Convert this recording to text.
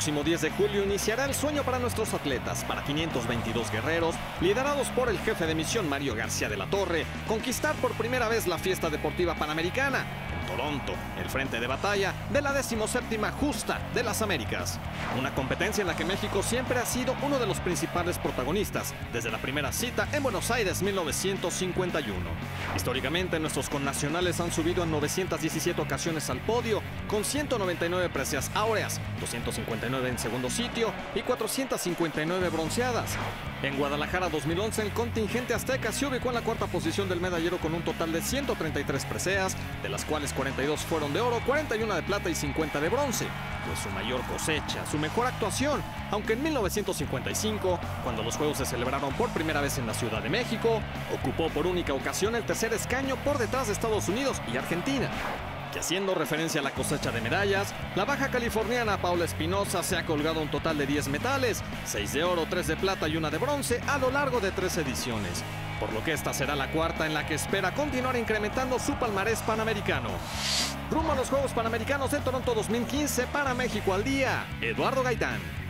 próximo 10 de julio iniciará el sueño para nuestros atletas, para 522 guerreros, liderados por el jefe de misión Mario García de la Torre, conquistar por primera vez la fiesta deportiva panamericana en Toronto, el frente de batalla de la 17ª justa de las Américas. Una competencia en la que México siempre ha sido uno de los principales protagonistas, desde la primera cita en Buenos Aires 1951. Históricamente, nuestros connacionales han subido en 917 ocasiones al podio, con 199 preseas áureas, 259 en segundo sitio y 459 bronceadas. En Guadalajara 2011, el contingente azteca se ubicó en la cuarta posición del medallero con un total de 133 preseas, de las cuales 42 fueron de oro, 41 de plata y 50 de bronce. Fue su mayor cosecha, su mejor actuación, aunque en 1955, cuando los Juegos se celebraron por primera vez en la Ciudad de México, ocupó por única ocasión el tercer escaño por detrás de Estados Unidos y Argentina. Que haciendo referencia a la cosecha de medallas, la baja californiana Paula Espinosa se ha colgado un total de 10 metales, 6 de oro, 3 de plata y 1 de bronce a lo largo de 3 ediciones, por lo que esta será la cuarta en la que espera continuar incrementando su palmarés panamericano. Rumbo a los Juegos Panamericanos de Toronto 2015 para México al día, Eduardo Gaitán.